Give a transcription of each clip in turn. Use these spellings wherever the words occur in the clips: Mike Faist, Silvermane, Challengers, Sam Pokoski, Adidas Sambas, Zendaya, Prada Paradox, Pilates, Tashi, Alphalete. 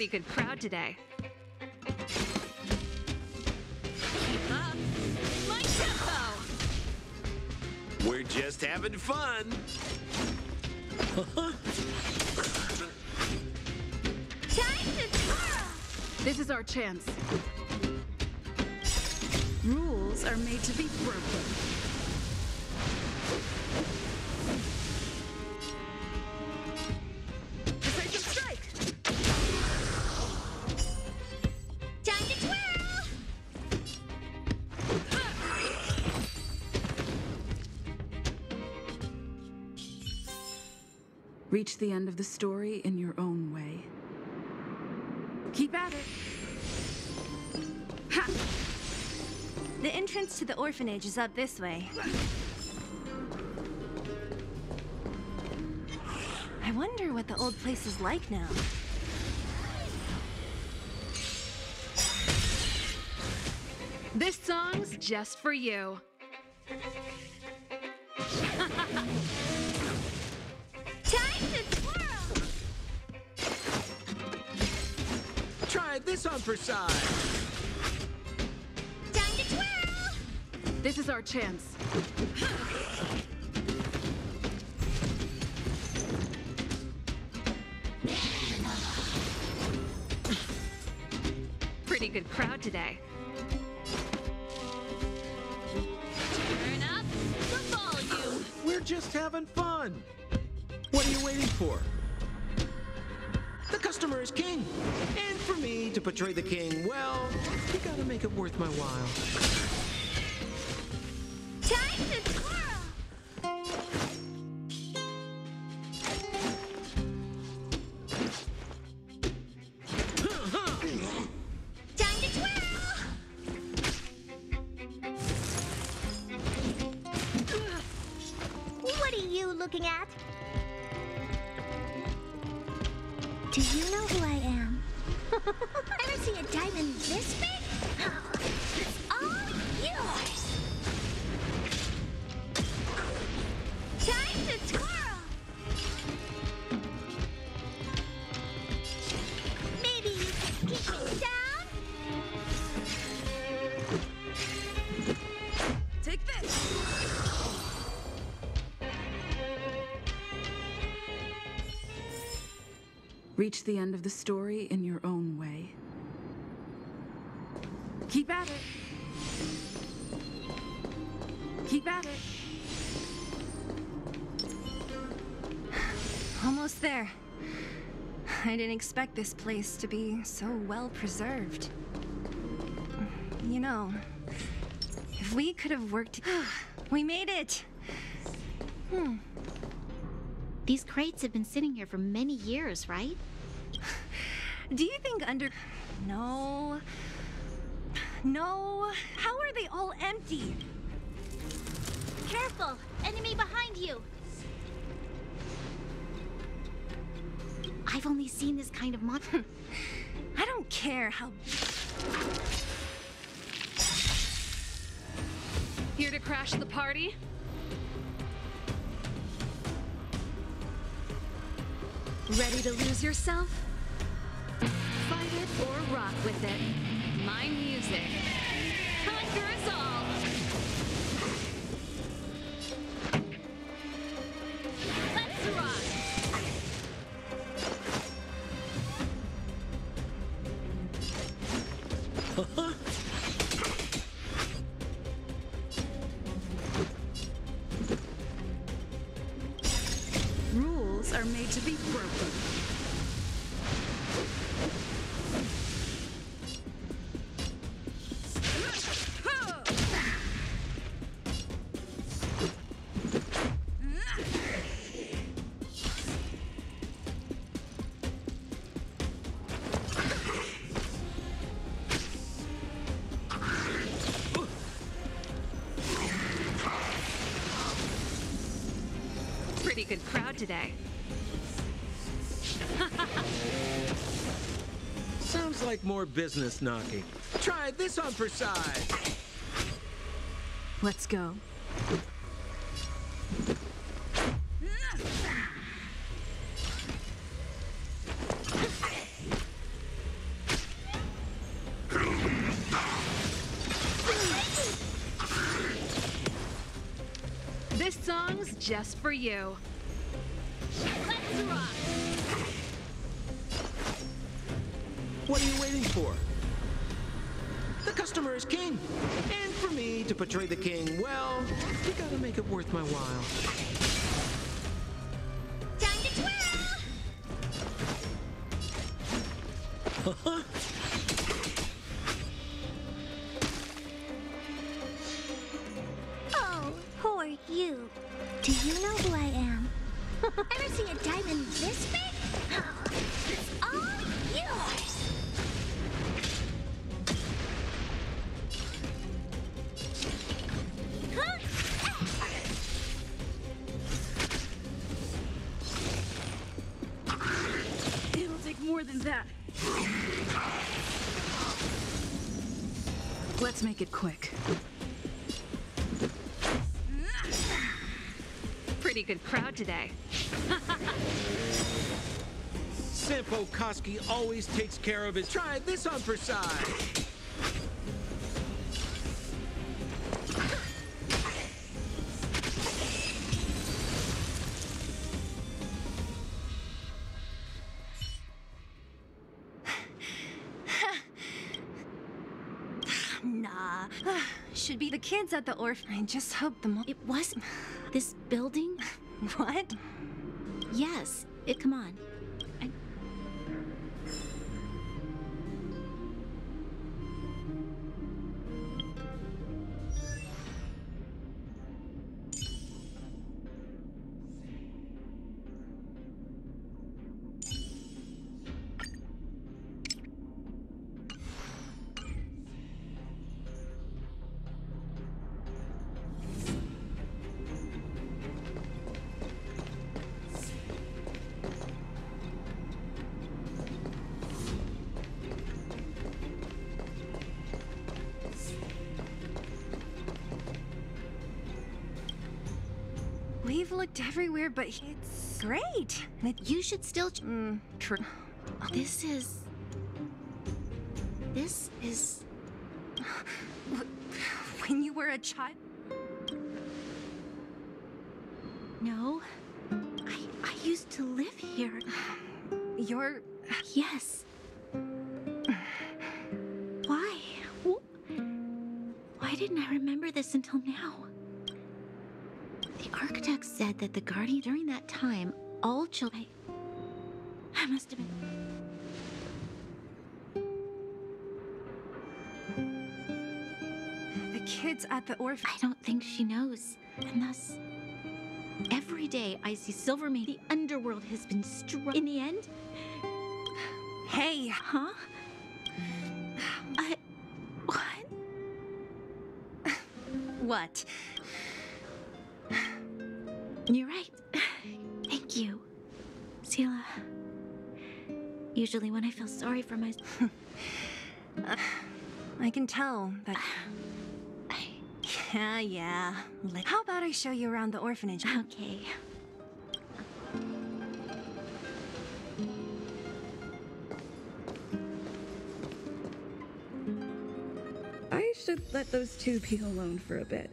pretty good crowd today. Keep up my tempo! We're just having fun! Time to twirl! This is our chance. Rules are made to be broken. Decisive strike! Time to twirl! Reach the end of the story in your own way. Keep at it. Ha! The entrance to the orphanage is up this way. I wonder what the old place is like now. This song's just for you. Time to twirl! Try this on for size. This is our chance. Pretty good crowd today. Turn up the volume. We're just having fun. What are you waiting for? The customer is king. And for me to portray the king, well, you gotta make it worth my while. Time to twirl! Time to twirl! What are you looking at? Do you know who I am? Ever see a diamond this big? It's all yours! Time to twirl! Maybe you can keep me down? Take this! Reach the end of the story in your own way. Keep at it. Keep at it. Almost there. I didn't expect this place to be so well preserved. You know, if we could have worked... We made it! These crates have been sitting here for many years, right? Do you think under... No... No... How are they all empty? Careful! Enemy behind you! I've only seen this kind of monster. I don't care how... Here to crash the party? Ready to lose yourself? Fight it or rock with it. My music. Conquer us all! Let's rock! Rules are made to be broken. Pretty good crowd today. Sounds like more business knocking. Try this on for size. Let's go. playlist songs just for you. Let's rock! What are you waiting for? The customer is king. And for me to portray the king, well, you gotta make it worth my while. Huh? Oh, who are you? Do you know who I am? Ever see a diamond this big? Oh, it's all yours! It'll take more than that. Let's make it quick. Pretty good crowd today. Sam Pokoski always takes care of his. Try this on for size. Should be the kids at the orphan. I just hope the mall. It was this building. What? Yes. It. Come on. We've looked everywhere, but it's great. You should still. True. This is. When you were a child. No, I used to live here. You're. Yes. Why? Why didn't I remember this until now? The architect said that the guardian during that time, all children. I must have been. The kids at the orphan. I don't think she knows. And thus, every day I see Silvermane. The underworld has been struck. In the end. Hey, huh? What? What? You're right. Thank you, Sila. Usually when I feel sorry for myself... I can tell that... Yeah. How about I show you around the orphanage? Okay. I should let those two be alone for a bit.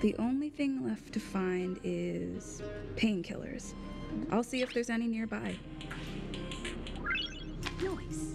The only thing left to find is painkillers. I'll see if there's any nearby. Nice.